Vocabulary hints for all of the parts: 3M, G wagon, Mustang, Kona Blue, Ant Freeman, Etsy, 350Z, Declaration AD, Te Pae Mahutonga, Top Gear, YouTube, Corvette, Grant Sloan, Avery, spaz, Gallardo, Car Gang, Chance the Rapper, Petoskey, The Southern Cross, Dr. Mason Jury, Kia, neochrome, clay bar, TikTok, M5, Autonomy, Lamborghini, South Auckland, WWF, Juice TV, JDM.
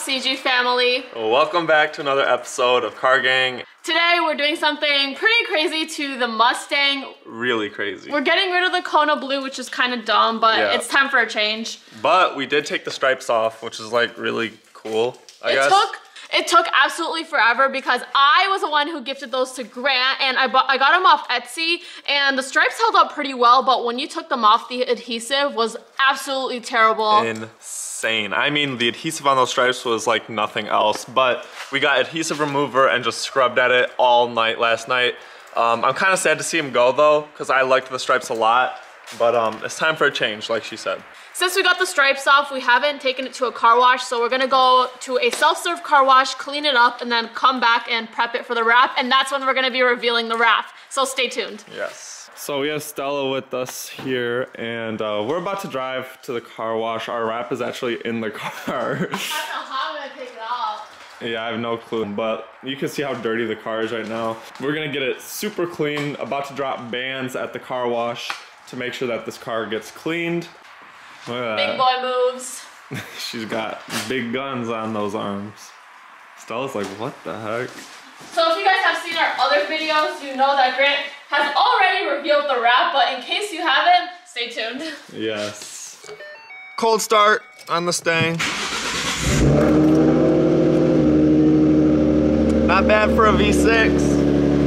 CG family? Welcome back to another episode of Car Gang. Today we're doing something pretty crazy to the Mustang. Really crazy. We're getting rid of the Kona Blue, which is kind of dumb, but it's time for a change. But we did take the stripes off, which is like really cool, I guess. It took absolutely forever because I was the one who gifted those to Grant, and I got them off Etsy, and the stripes held up pretty well, but when you took them off, the adhesive was absolutely terrible. Insane. I mean, the adhesive on those stripes was like nothing else, but we got adhesive remover and just scrubbed at it all night last night. I'm kind of sad to see them go though, because I liked the stripes a lot, but it's time for a change, like she said. Since we got the stripes off, we haven't taken it to a car wash, so we're gonna go to a self-serve car wash, clean it up, and then come back and prep it for the wrap, and that's when we're gonna be revealing the wrap. So stay tuned. Yes. So we have Stella with us here, and we're about to drive to the car wash. Our wrap is actually in the car. I don't know how I'm gonna take it off. Yeah, I have no clue, but you can see how dirty the car is right now. We're gonna get it super clean, about to drop bands at the car wash to make sure that this car gets cleaned. Look at that. Big boy moves. She's got big guns on those arms. Stella's like, what the heck? So if you guys have seen our other videos, you know that Grant has already revealed the wrap, but in case you haven't, stay tuned. Yes. Cold start on this thing. Not bad for a V6.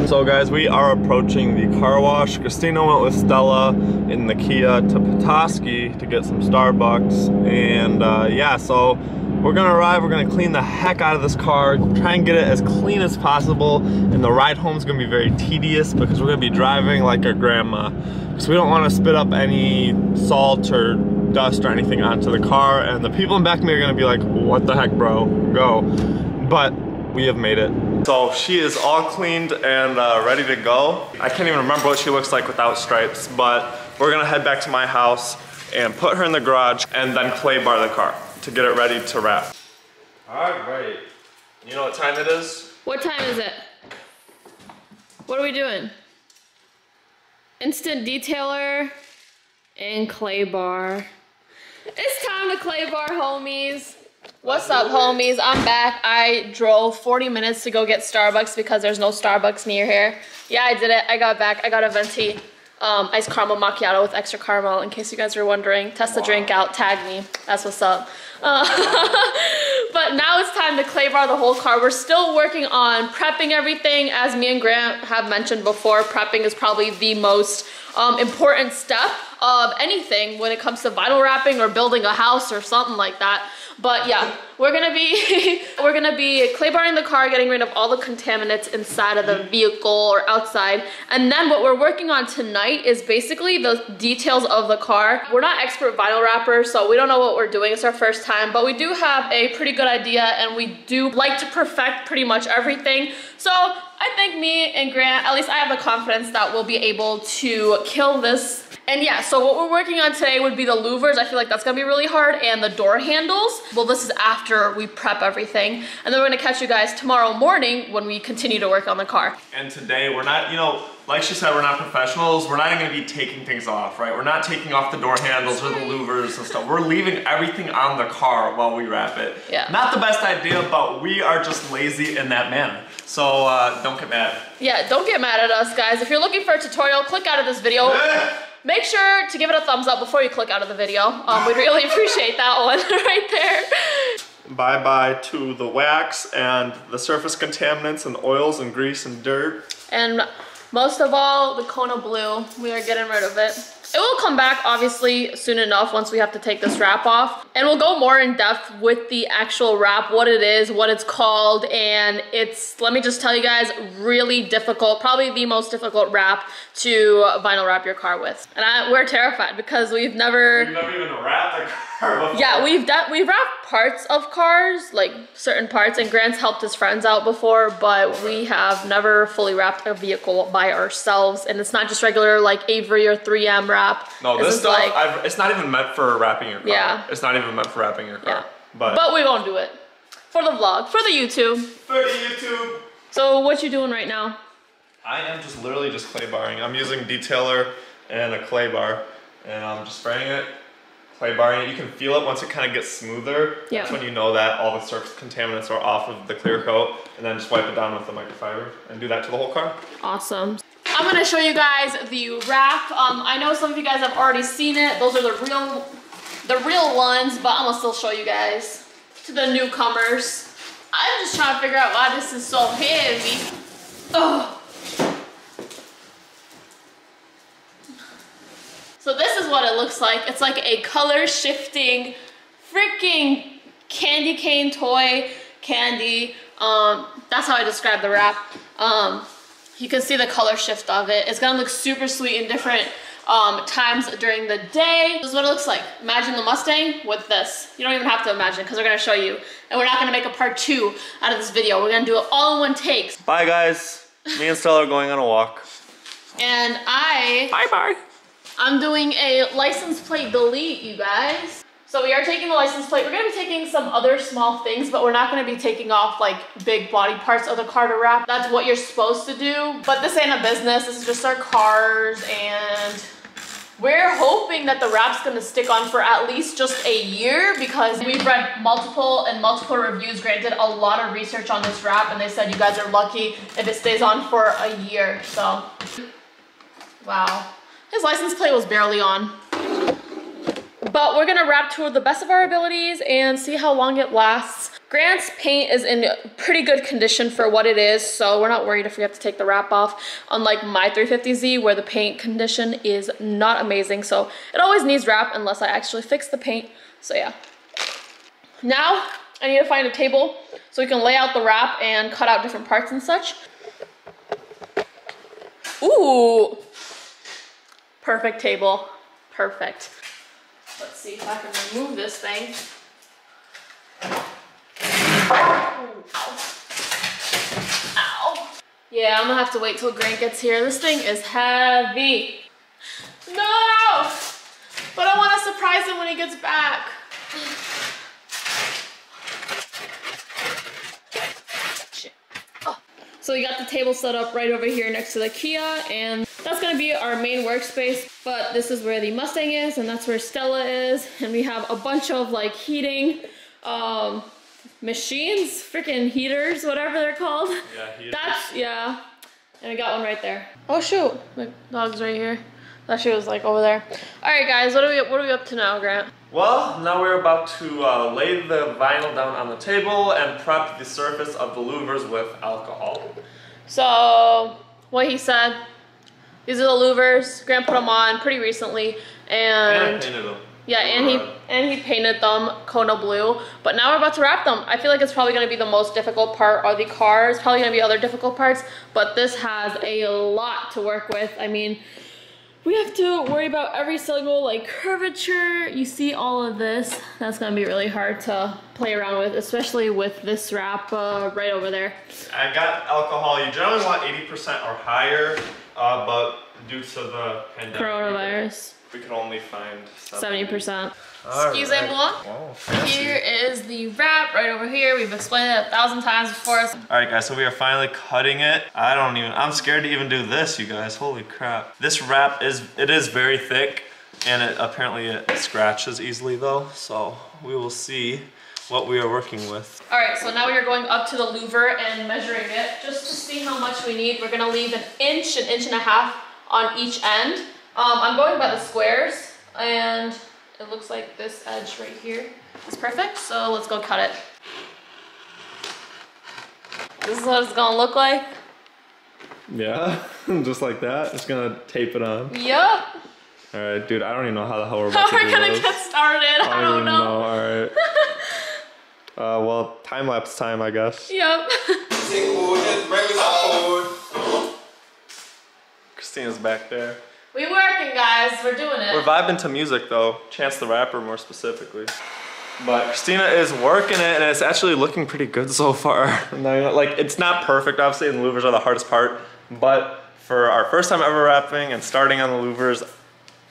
So guys, we are approaching the car wash. Christina went with Stella in the Kia to Petoskey to get some Starbucks. And yeah, so we're gonna arrive, we're gonna clean the heck out of this car, try and get it as clean as possible. And the ride home is gonna be very tedious because we're gonna be driving like our grandma. Because we don't wanna spit up any salt or dust or anything onto the car. And the people in back of me are gonna be like, what the heck, bro, go. But we have made it. So she is all cleaned and ready to go. I can't even remember what she looks like without stripes, but we're gonna head back to my house and put her in the garage and then clay bar the car to get it ready to wrap. All right, you know what time it is? What time is it? What are we doing? Instant detailer and clay bar. It's time to clay bar, homies. What's up, homies? I'm back. I drove 40 minutes to go get Starbucks because there's no Starbucks near here. Yeah, I did it. I got back. I got a venti iced caramel macchiato with extra caramel, in case you guys were wondering. Test the drink out. Tag me. That's what's up. But now it's time to clay bar the whole car. We're still working on prepping everything. As me and Grant have mentioned before, prepping is probably the most important step of anything when it comes to vinyl wrapping or building a house or something like that. But yeah, we're gonna be clay barring the car, getting rid of all the contaminants inside of the vehicle or outside. And then what we're working on tonight is basically the details of the car. We're not expert vinyl wrappers, so we don't know what we're doing. It's our first time, but we do have a pretty good idea, and we do like to perfect pretty much everything. So I think me and Grant, at least I have the confidence that we'll be able to kill this. And yeah, so what we're working on today would be the louvers. I feel like that's gonna be really hard, and the door handles. Well, this is after we prep everything. And then we're gonna catch you guys tomorrow morning when we continue to work on the car. And today we're not, you know, like she said, we're not professionals. We're not even gonna be taking things off, right? We're not taking off the door handles or the louvers and stuff. We're leaving everything on the car while we wrap it. Yeah. Not the best idea, but we are just lazy in that manner. So don't get mad. Yeah, don't get mad at us, guys. If you're looking for a tutorial, click out of this video. Make sure to give it a thumbs up before you click out of the video. We'd really appreciate that one right there. Bye-bye to the wax and the surface contaminants and oils and grease and dirt. And most of all, the Kona Blue. We are getting rid of it. It will come back, obviously, soon enough once we have to take this wrap off. And we'll go more in depth with the actual wrap, what it is, what it's called, and it's, let me just tell you guys, really difficult, probably the most difficult wrap to vinyl wrap your car with. And we're terrified because we've never even wrapped a car before. Yeah, we've wrapped parts of cars, like certain parts, and Grant's helped his friends out before, but we have never fully wrapped a vehicle by ourselves. And it's not just regular like Avery or 3M wrap. No, this stuff, like, it's not even meant for wrapping your car. Yeah. It's not even meant for wrapping your car. Yeah. But we won't do it. For the vlog. For the YouTube. For the YouTube. So what you doing right now? I am just literally just clay barring. I'm using detailer and a clay bar. And I'm just spraying it. by barring it. You can feel it once it kind of gets smoother. Yeah. That's when you know that all the surface contaminants are off of the clear coat, and then just wipe it down with the microfiber and do that to the whole car. Awesome. I'm gonna show you guys the wrap. I know some of you guys have already seen it. Those are the real ones, but I'm gonna still show you guys to the newcomers. I'm just trying to figure out why this is so heavy. Oh. So this is what it looks like. It's like a color shifting freaking candy cane toy candy. That's how I describe the wrap. You can see the color shift of it. It's gonna look super sweet in different times during the day. This is what it looks like. Imagine the Mustang with this. You don't even have to imagine because we're gonna show you. And we're not gonna make a part 2 out of this video. We're gonna do it all in one take. Bye guys. Me and Stella are going on a walk. And I'm doing a license plate delete, you guys. So we are taking the license plate. We're gonna be taking some other small things, but we're not gonna be taking off like big body parts of the car to wrap. That's what you're supposed to do. But this ain't a business, this is just our cars, and we're hoping that the wrap's gonna stick on for at least just a year because we've read multiple reviews. Granted, a lot of research on this wrap, and they said you guys are lucky if it stays on for a year, so. Wow. His license plate was barely on. But we're gonna wrap to the best of our abilities and see how long it lasts. Grant's paint is in pretty good condition for what it is, so we're not worried if we have to take the wrap off, unlike my 350Z where the paint condition is not amazing. So it always needs wrap unless I actually fix the paint, so yeah. Now I need to find a table so we can lay out the wrap and cut out different parts and such. Ooh. Perfect table, perfect. Let's see if I can remove this thing. Ow. Ow. Yeah, I'm gonna have to wait till Grant gets here. This thing is heavy. No! But I wanna surprise him when he gets back. Shit. Oh. So we got the table set up right over here next to the Kia, and that's gonna be our main workspace, but this is where the Mustang is, and that's where Stella is, and we have a bunch of like heating machines, freaking heaters, whatever they're called. Yeah, heaters. That's, yeah, and we got one right there. Oh shoot, my dog's right here. That shit was like over there. All right, guys, what are we up to now, Grant? Well, now we're about to lay the vinyl down on the table and prep the surface of the louvers with alcohol. So what he said. These are the louvers. Grant put them on pretty recently, and painted them. Yeah, and he painted them Kona Blue. But now we're about to wrap them. I feel like it's probably going to be the most difficult part of the car. It's probably going to be other difficult parts, but this has a lot to work with. I mean, we have to worry about every single like curvature. You see all of this. That's going to be really hard to play around with, especially with this wrap right over there. I got alcohol. You generally want 80% or higher. But due to the pandemic, coronavirus, we could only find 70%. Excusez-moi. Here is the wrap right over here. We've explained it 1,000 times before. All right, guys. So we are finally cutting it. I'm scared to even do this, you guys. Holy crap! This wrap is very thick, and apparently it scratches easily though. So we will see what we are working with. All right, so now we are going up to the louver and measuring it just to see how much we need. We're gonna leave an inch and a half on each end. I'm going by the squares, and it looks like this edge right here is perfect, so let's go cut it. This is what it's gonna look like. Yeah, just like that. It's gonna tape it on. Yep. All right, dude, I don't even know how the hell we're about to do this. How we're gonna get started, I don't know. All right. Well, time-lapse time, I guess. Yep. Christina's back there. We working, guys. We're doing it. We're vibing to music, though. Chance the Rapper, more specifically. But Christina is working it, and it's actually looking pretty good so far. Like, it's not perfect, obviously, and the louvers are the hardest part. But for our first time ever wrapping and starting on the louvers,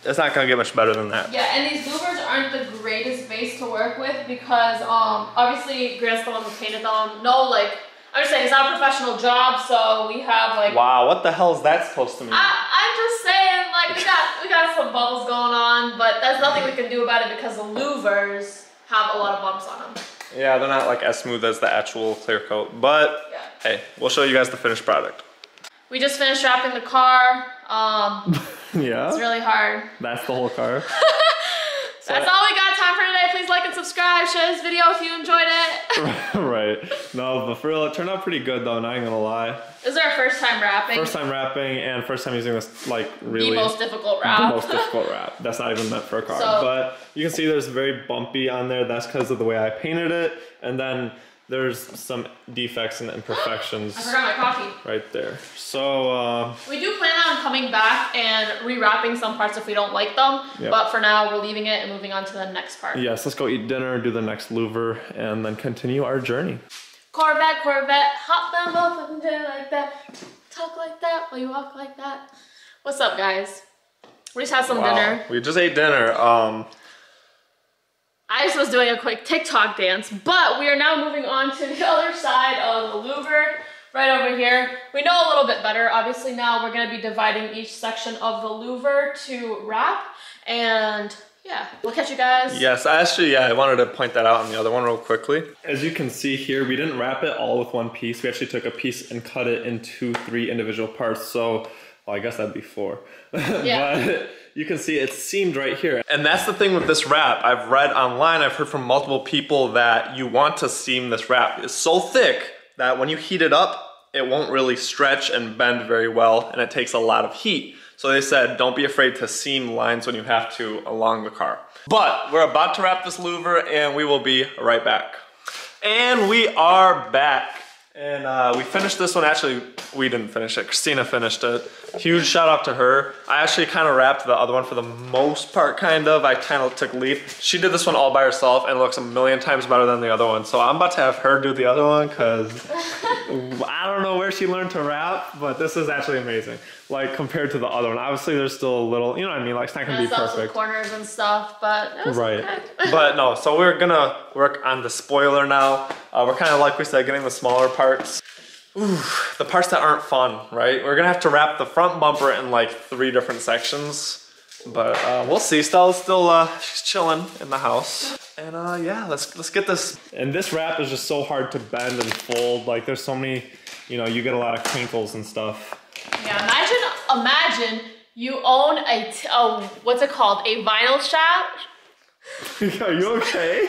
it's not gonna get much better than that. Yeah, and these louvers aren't the greatest base to work with because obviously Grant's the one who painted them. No, like, I'm just saying, it's not a professional job, so we have like— Wow, what the hell is that supposed to mean? I'm just saying, like, we got got some bubbles going on, but that's nothing we can do about it because the louvers have a lot of bumps on them. Yeah, they're not like as smooth as the actual clear coat, but yeah. Hey, we'll show you guys the finished product. We just finished wrapping the car. Yeah, it's really hard. That's the whole car. So that's all we got time for today. Please like and subscribe. Share this video if you enjoyed it. Right. No, but for real, it turned out pretty good though. Not even gonna lie. This is our first time wrapping. First time wrapping and first time using this, like, really the most difficult wrap. The most difficult wrap. That's not even meant for a car. So, but you can see there's very bumpy on there. That's because of the way I painted it. And then there's some defects and imperfections. I forgot my coffee. Right there. So we do plan on coming back and rewrapping some parts if we don't like them. Yep. But for now, we're leaving it and moving on to the next part. Yes, let's go eat dinner, do the next louver, and then continue our journey. Corvette, Corvette, hop them up and down like that. Talk like that while you walk like that. What's up, guys? We just had some dinner. We just ate dinner. I just was doing a quick TikTok dance, but we are now moving on to the other side of the louver, right over here. We know a little bit better. Obviously, now we're going to be dividing each section of the louver to wrap, and yeah, we'll catch you guys. Yes, actually, yeah, I wanted to point that out on the other one real quickly. As you can see here, we didn't wrap it all with one piece. We actually took a piece and cut it into 3 individual parts, so well, I guess that'd be 4. Yeah. But you can see it seamed right here. And that's the thing with this wrap. I've read online, I've heard from multiple people that you want to seam this wrap. It's so thick that when you heat it up, it won't really stretch and bend very well, and it takes a lot of heat. So they said, don't be afraid to seam lines when you have to along the car. But we're about to wrap this louver, and we will be right back. And we are back. And we finished this one. Actually, we didn't finish it. Christina finished it. Huge shout out to her. I actually kind of wrapped the other one for the most part, kind of. I kind of took lead. She did this one all by herself and looks a million times better than the other one. So I'm about to have her do the other one because I don't know where she learned to wrap, but this is actually amazing. Like, compared to the other one. Obviously, there's still a little, you know what I mean? Like, it's not going to be perfect. Corners and stuff, but it was right. But no, so we're going to work on the spoiler now. We're kind of, like we said, getting the smaller parts. Ooh, the parts that aren't fun, right? We're going to have to wrap the front bumper in, like, 3 different sections. But we'll see. Stella's still, she's chilling in the house. And yeah, let's get this. And this wrap is just so hard to bend and fold. Like, there's so many, you know, you get a lot of crinkles and stuff. Yeah, imagine you own a what's it called? A vinyl shop? Are you okay?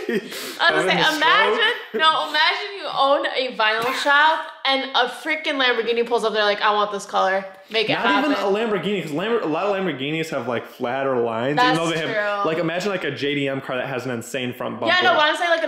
I was saying, imagine you own a vinyl shop and a freaking Lamborghini pulls up there like, I want this color. Make it happen. Not even a Lamborghini, because a lot of Lamborghinis have like flatter lines. That's even though they have, true. Like, imagine like a JDM car that has an insane front bumper. Yeah, no, but I'm saying like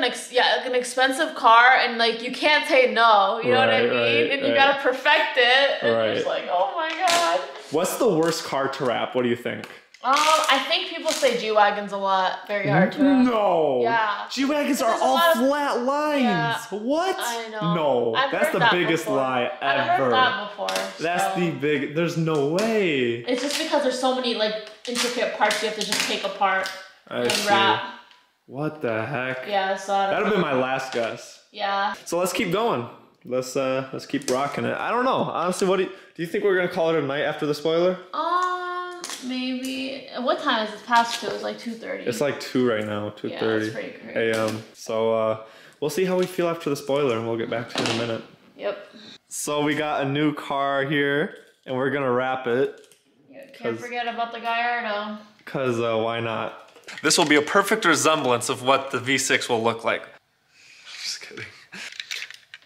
an expensive car, and like you can't say no. You know what I mean? Right, and you gotta perfect it. And you're just like, oh my god. What's the worst car to wrap? What do you think? I think people say G wagons a lot. Very hard to wrap. No. Yeah. G wagons are all flat lines. Yeah. What? I know. No. That's the biggest lie ever. I've heard that before. That's the big. There's no way. It's just because there's so many like intricate parts you have to just take apart and wrap. What the heck? Yeah. So that'd have been my last guess. Yeah. So let's keep going. Let's keep rocking it. I don't know. Honestly, what do you think we're gonna call it a night after the spoiler? Maybe. What time is it? Past 2. It's like 2:30. It's like 2 right now. 2:30. Yeah, that's pretty crazy. AM. So we'll see how we feel after the spoiler, and we'll get back to it in a minute. Yep. So we got a new car here, and we're gonna wrap it. Yeah, can't forget about the Gallardo. Cause why not? This will be a perfect resemblance of what the V6 will look like. Just kidding.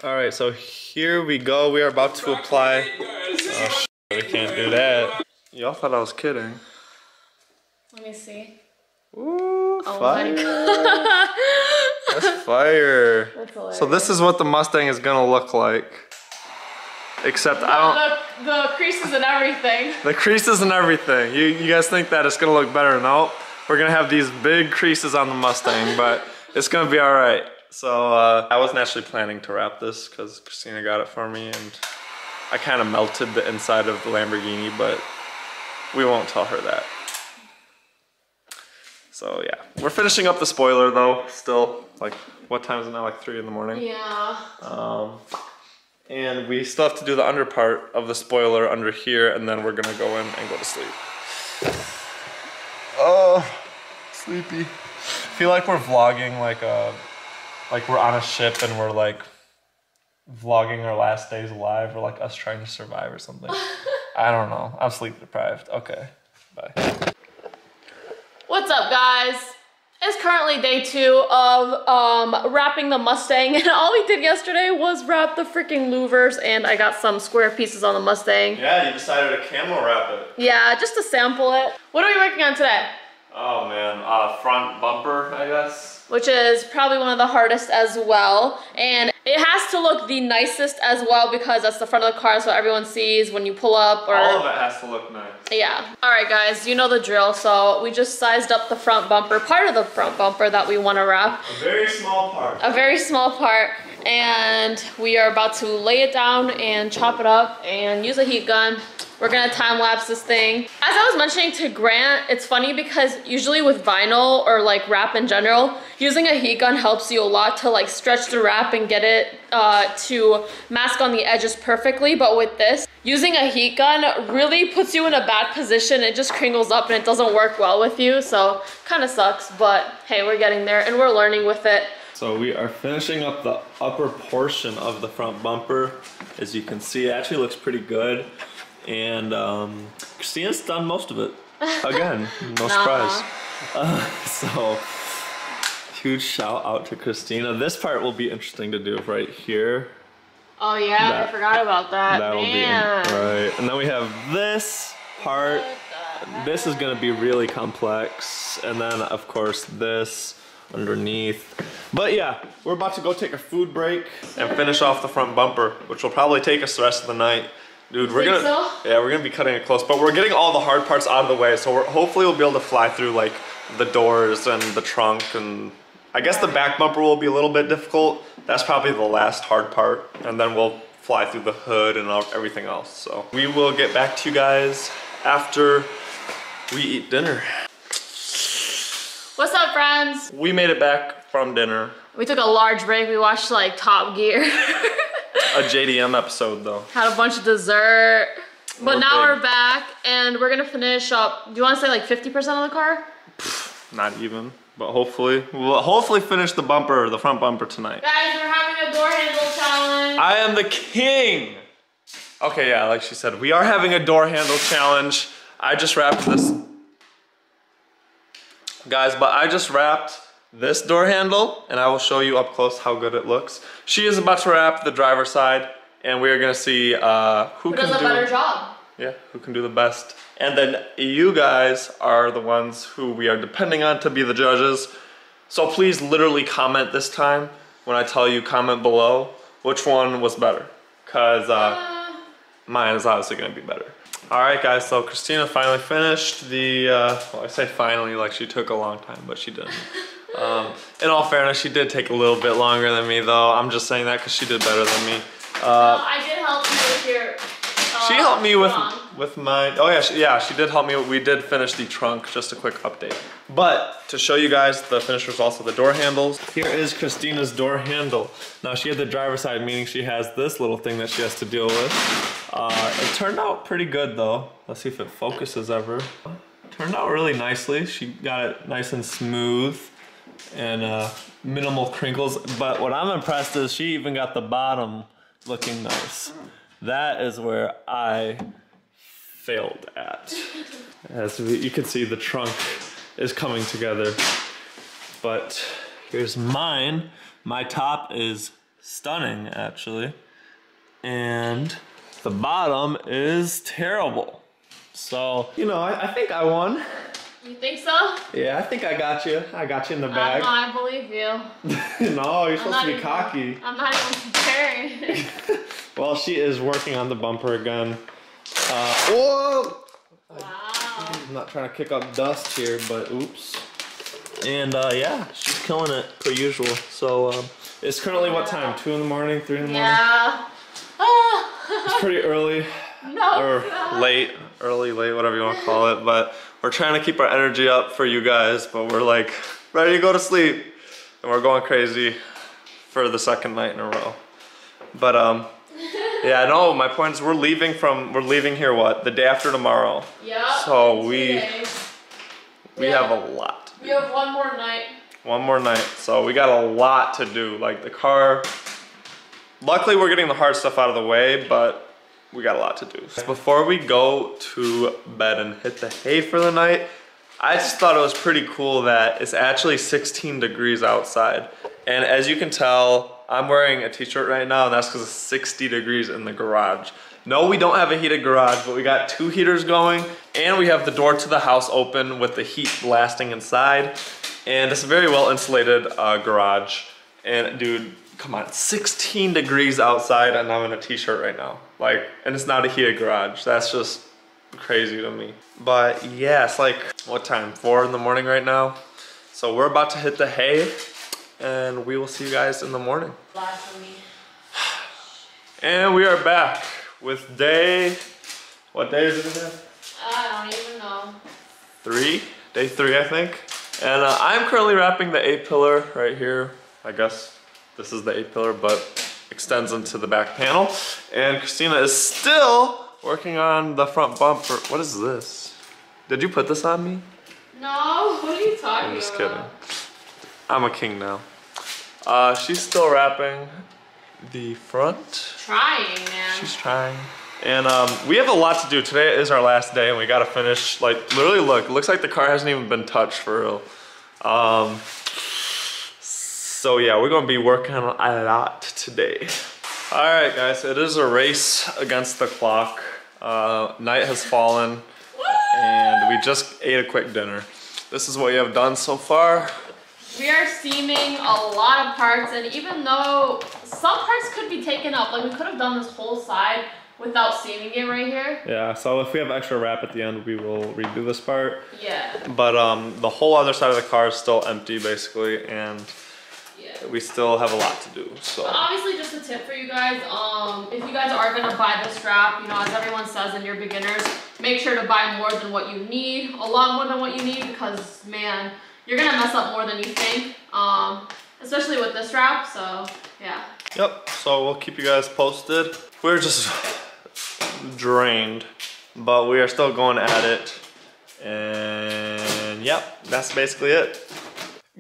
All right, so here we go. We are about to apply. Oh, we can't do that. Y'all thought I was kidding. Let me see. Ooh, oh, fire. That's fire. That's so this is what the Mustang is going to look like. Except I don't... The creases and everything. The creases and everything. You guys think that it's going to look better? No. We're going to have these big creases on the Mustang, but it's going to be all right. So I wasn't actually planning to wrap this because Christina got it for me, and I kind of melted the inside of the Lamborghini, but we won't tell her that. So yeah, we're finishing up the spoiler though, still. Like, what time is it now? Like 3 in the morning? Yeah. And we still have to do the under part of the spoiler under here, and then we're gonna go in and go to sleep. sleepy. I feel like we're vlogging like we're on a ship and we're like vlogging our last days alive, or like us trying to survive or something. I don't know. I'm sleep deprived. Okay, bye. What's up, guys? It's currently day 2 of wrapping the Mustang, and all we did yesterday was wrap the freaking louvers, and I got some square pieces on the Mustang. Yeah, you decided to camel wrap it. Yeah, just to sample it. What are we working on today? Oh man, front bumper, I guess. Which is probably one of the hardest as well, and it has to look the nicest as well, because that's the front of the car, so everyone sees when you pull up. Or all of it has to look nice. Yeah. All right, guys, you know the drill. So we just sized up the front bumper, part of the front bumper that we want to wrap. A very small part. A very small part. And we are about to lay it down and chop it up and use a heat gun. We're gonna time lapse this thing. As I was mentioning to Grant, it's funny because usually with vinyl or like wrap in general, using a heat gun helps you a lot to like stretch the wrap and get it to mask on the edges perfectly. But with this, using a heat gun really puts you in a bad position. It just cringles up and it doesn't work well with you. So kind of sucks, but hey, we're getting there and we're learning with it. So we are finishing up the upper portion of the front bumper. As you can see, it actually looks pretty good. And Christina's done most of it. Again, no surprise. So huge shout out to Christina. This part will be interesting to do right here. Oh yeah, I forgot about that. That will be right. And then we have this part. This is gonna be really complex. And then of course this underneath. But yeah, we're about to go take a food break and finish off the front bumper, which will probably take us the rest of the night. Dude, we're gonna, yeah, we're gonna be cutting it close, but we're getting all the hard parts out of the way, so we're, hopefully we'll be able to fly through like the doors and the trunk, and I guess the back bumper will be a little bit difficult. That's probably the last hard part, and then we'll fly through the hood and everything else. So we will get back to you guys after we eat dinner. What's up, friends? We made it back from dinner. We took a large break. We watched like Top Gear. A JDM episode though. Had a bunch of dessert. But now we're back and we're gonna finish up, do you wanna say like 50% of the car? Not even, but hopefully. We'll hopefully finish the bumper, the front bumper tonight. Guys, we're having a door handle challenge. I am the king. Okay, yeah, like she said, we are having a door handle challenge. I just wrapped this. Guys, but I just wrapped this door handle, and I will show you up close how good it looks. She is about to wrap the driver's side, and we are gonna see who can do a better job. Yeah, who can do the best. And then you guys are the ones who we are depending on to be the judges. So please literally comment this time when I tell you, comment below which one was better, because mine is obviously gonna be better. All right, guys, so Christina finally finished the, well, I say finally, like she took a long time, but she didn't. In all fairness, she did take a little bit longer than me, though. I'm just saying that because she did better than me. I did help you with your... she helped me with mine. Oh, yeah, she did help me. We did finish the trunk, just a quick update. But to show you guys the finished results of the door handles, here is Christina's door handle. Now, she had the driver's side, meaning she has this little thing that she has to deal with. It turned out pretty good, though. Let's see if it focuses ever. It turned out really nicely. She got it nice and smooth. And minimal crinkles, but what I'm impressed is she even got the bottom looking nice. That is where I failed at. As you can see, the trunk is coming together, but here's mine. My top is stunning, actually, and the bottom is terrible. So, you know, I think I won. You think so? Yeah, I think I got you. I got you in the bag. I believe you. No, you're supposed to be cocky. I'm not even preparing. Well, she is working on the bumper again. Whoa! Wow. I'm not trying to kick up dust here, but oops. And yeah, she's killing it per usual. So it's currently what time? 2 in the morning, 3 in the morning? Yeah. It's pretty early. No. Or late, early, late, whatever you want to call it, but we're trying to keep our energy up for you guys, but we're like ready to go to sleep and we're going crazy for the second night in a row. But yeah, no, my point is we're leaving here what? The day after tomorrow. Yeah. So we have a lot We have one more night. One more night. So we got a lot to do. Like the car, luckily we're getting the hard stuff out of the way, but we got a lot to do. So before we go to bed and hit the hay for the night, I just thought it was pretty cool that it's actually 16 degrees outside. And as you can tell, I'm wearing a t-shirt right now, and that's because it's 60 degrees in the garage. No, we don't have a heated garage, but we got two heaters going, and we have the door to the house open with the heat blasting inside. And it's a very well insulated garage. And dude, come on, 16 degrees outside and I'm in a t-shirt right now. Like, and it's not a heated garage. That's just crazy to me. But yeah, it's like, what time? 4 in the morning right now. So we're about to hit the hay and we will see you guys in the morning. And we are back. With day, what day is it again? I don't even know. Day three, I think. And I'm currently wrapping the 8-pillar right here. I guess this is the 8-pillar, but extends into the back panel. And Christina is still working on the front bumper. What is this? Did you put this on me? No, what are you talking about? I'm just kidding. I'm a king now. She's still wrapping the front. Trying, man. She's trying. And we have a lot to do. Today is our last day and we gotta finish, like, literally look, looks like the car hasn't even been touched for real. So yeah, we're gonna be working on a lot today. All right guys, it is a race against the clock. Night has fallen and we just ate a quick dinner. This is what we have done so far. We are seaming a lot of parts, and even though some parts could be taken up, like we could have done this whole side without seaming it right here. Yeah, so if we have extra wrap at the end, we will redo this part. Yeah. But the whole other side of the car is still empty, basically, and yeah, we still have a lot to do. So but obviously, just a tip for you guys, if you guys are gonna buy this wrap, you know, as everyone says and you're beginners, make sure to buy more than what you need, a lot more than what you need, because man, you're gonna mess up more than you think, especially with this wrap, so yeah. Yep, so we'll keep you guys posted. We're just drained, but we are still going at it. And yep, that's basically it.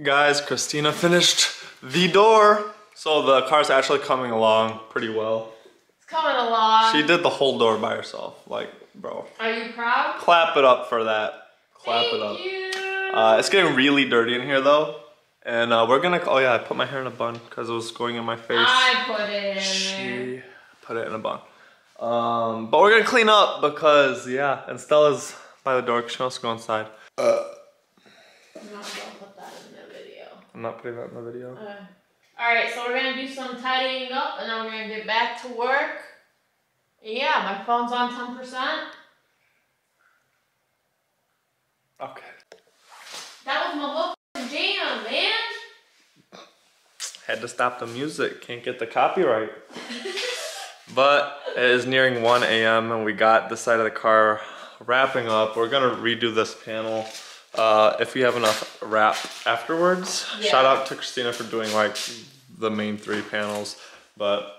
Guys, Christina finished the door. So the car's actually coming along pretty well. It's coming along. She did the whole door by herself, like, bro. Are you proud? Clap it up for that. Clap it up. Thank you. It's getting really dirty in here though, and we're gonna, oh yeah, I put my hair in a bun because it was going in my face. I put it in. She put it in a bun. But we're gonna clean up because, yeah, and Stella's by the door because she wants to go inside. I'm not gonna put that in the video. I'm not putting that in the video. Alright, so we're gonna do some tidying up and then we're gonna get back to work. Yeah, my phone's on 10%. Okay. That was my book jam, man. Had to stop the music. Can't get the copyright. But it is nearing 1 a.m. and we got this side of the car wrapping up. We're gonna redo this panel if we have enough wrap afterwards. Yeah. Shout out to Christina for doing like the main 3 panels, but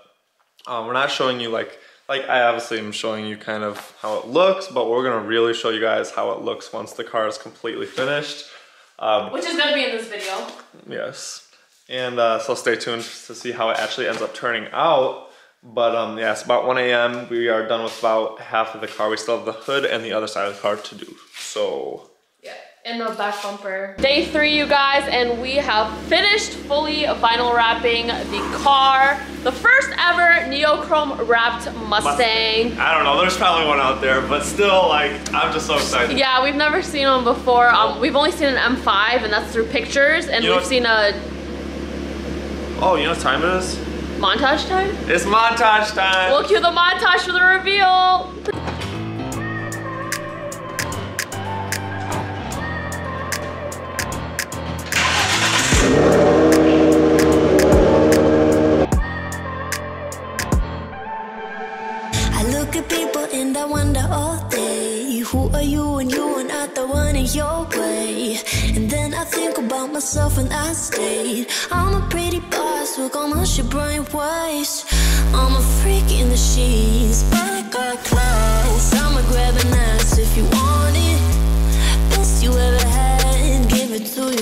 we're not showing you like I obviously am showing you kind of how it looks, but we're gonna really show you guys how it looks once the car is completely finished. Which is gonna be in this video. Yes. And so stay tuned to see how it actually ends up turning out. But yeah, it's about 1 a.m. We are done with about half of the car. We still have the hood and the other side of the car to do. So yeah, and the back bumper. Day 3, you guys, and we have finished fully vinyl wrapping the car. The first ever neochrome wrapped Mustang. I don't know, there's probably one out there, but still, like, I'm just so excited. Yeah, we've never seen one before. We've only seen an M5, and that's through pictures, and we've seen a... Oh, you know what time it is? Montage time? It's montage time! We'll cue the montage for the reveal! Your way, and then I think about myself and I stayed. I'm a pretty boss, we're gonna shoot brain waves. I'm a freak in the sheets, but I got class. I'ma grab an ass if you want it, best you ever had, give it to you.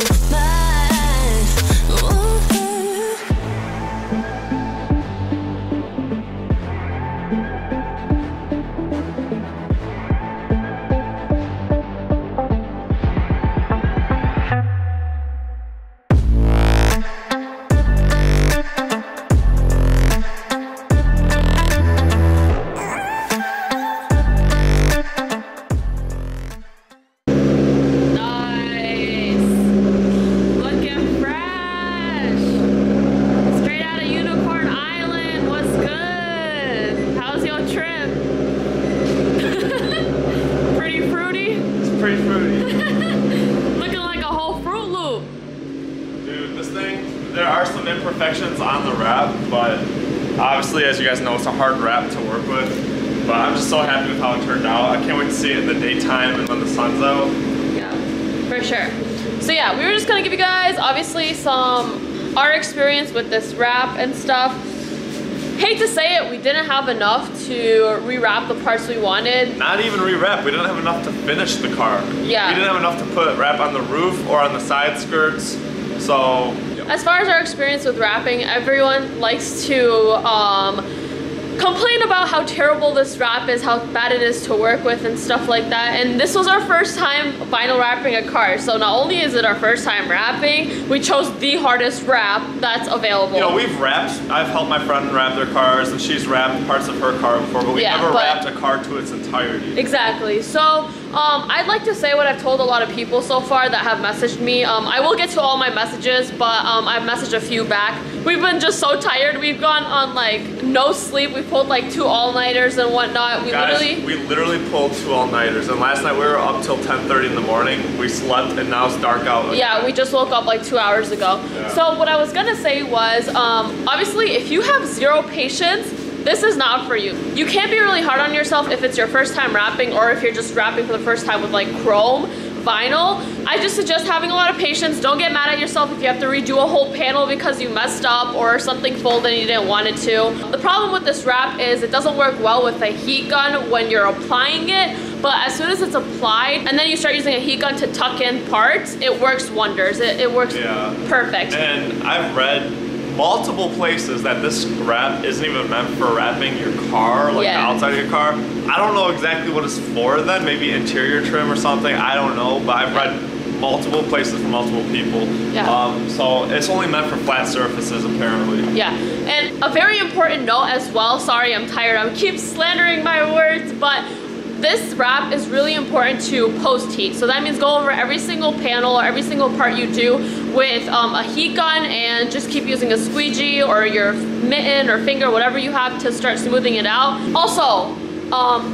but obviously, as you guys know, it's a hard wrap to work with, but I'm just so happy with how it turned out. I can't wait to see it in the daytime and when the sun's out. Yeah, for sure. So yeah, we were just gonna give you guys obviously some our experience with this wrap and stuff. Hate to say it, we didn't have enough to rewrap the parts we wanted. Not even rewrap, we didn't have enough to finish the car. Yeah. We didn't have enough to put wrap on the roof or on the side skirts, so. Yeah. As far as our experience with wrapping, everyone likes to complain about how terrible this wrap is, how bad it is to work with and stuff like that. And this was our first time vinyl wrapping a car. So not only is it our first time wrapping, we chose the hardest wrap that's available. You know, we've wrapped, I've helped my friend wrap their cars and she's wrapped parts of her car before, but we never wrapped a car to its entirety. Exactly. So I'd like to say what I've told a lot of people so far that have messaged me. I will get to all my messages, but I've messaged a few back. We've been just so tired. We've gone on like no sleep. We've pulled like 2 all-nighters and whatnot. We literally pulled 2 all-nighters, and last night we were up till 10:30 in the morning. We slept and now it's dark out again. Yeah, we just woke up like 2 hours ago. Yeah. So what I was gonna say was, obviously if you have zero patience, this is not for you. You can't be really hard on yourself if it's your first time wrapping or if you're just wrapping for the first time with like chrome vinyl. I just suggest having a lot of patience. Don't get mad at yourself if you have to redo a whole panel because you messed up or something folded and you didn't want it to. The problem with this wrap is it doesn't work well with a heat gun when you're applying it, but as soon as it's applied and then you start using a heat gun to tuck in parts, it works wonders. It works perfect. And I've read multiple places that this wrap isn't even meant for wrapping your car, like the outside of your car. I don't know exactly what it's for then, maybe interior trim or something, I don't know, but I've read multiple places from multiple people. Yeah. So it's only meant for flat surfaces apparently. Yeah, and a very important note as well, sorry I'm tired, I keep slandering my words, but this wrap is really important to post-heat. So that means go over every single panel or every single part you do with a heat gun and just keep using a squeegee or your mitten or finger, whatever you have to start smoothing it out. Also,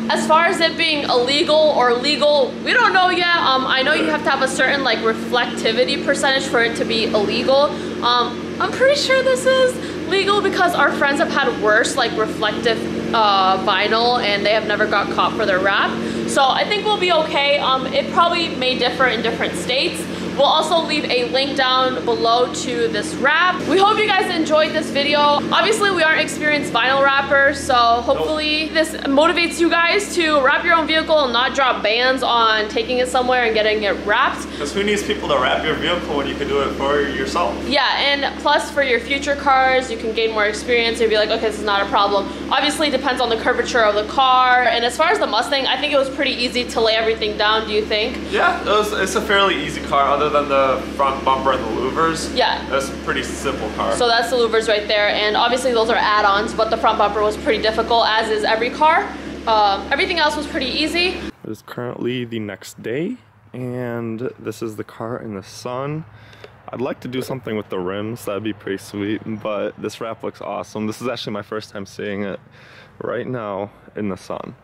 as far as it being illegal or legal, we don't know yet. I know you have to have a certain like reflectivity percentage for it to be illegal. I'm pretty sure this is legal because our friends have had worse like reflective vinyl and they have never got caught for their wrap. So I think we'll be okay. It probably may differ in different states. We'll also leave a link down below to this wrap. We hope you guys enjoyed this video. Obviously we aren't experienced vinyl wrappers, so hopefully this motivates you guys to wrap your own vehicle and not drop bans on taking it somewhere and getting it wrapped. Because who needs people to wrap your vehicle when you can do it for yourself? Yeah, and plus for your future cars, you can gain more experience. You'll be like, okay, this is not a problem. Obviously it depends on the curvature of the car. And as far as the Mustang, I think it was pretty easy to lay everything down, do you think? Yeah, it's a fairly easy car. Other than the front bumper and the louvers, yeah, that's a pretty simple car. So that's the louvers right there, and obviously those are add-ons, but the front bumper was pretty difficult, as is every car. Everything else was pretty easy. It is currently the next day, and this is the car in the sun. I'd like to do something with the rims, that'd be pretty sweet, but this wrap looks awesome. This is actually my first time seeing it right now in the sun.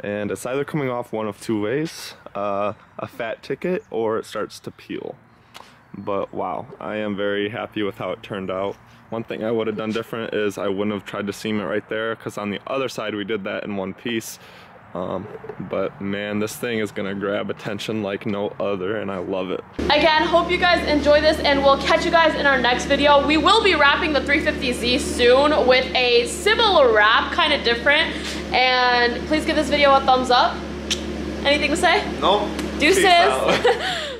And it's either coming off one of two ways, a fat ticket, or it starts to peel. But wow, I am very happy with how it turned out. One thing I would have done different is I wouldn't have tried to seam it right there, because on the other side we did that in one piece. But man, this thing is gonna grab attention like no other, and I love it. Again, hope you guys enjoy this, and we'll catch you guys in our next video. We will be wrapping the 350Z soon with a similar wrap, kind of different, and please give this video a thumbs up. Anything to say? Nope. Deuces.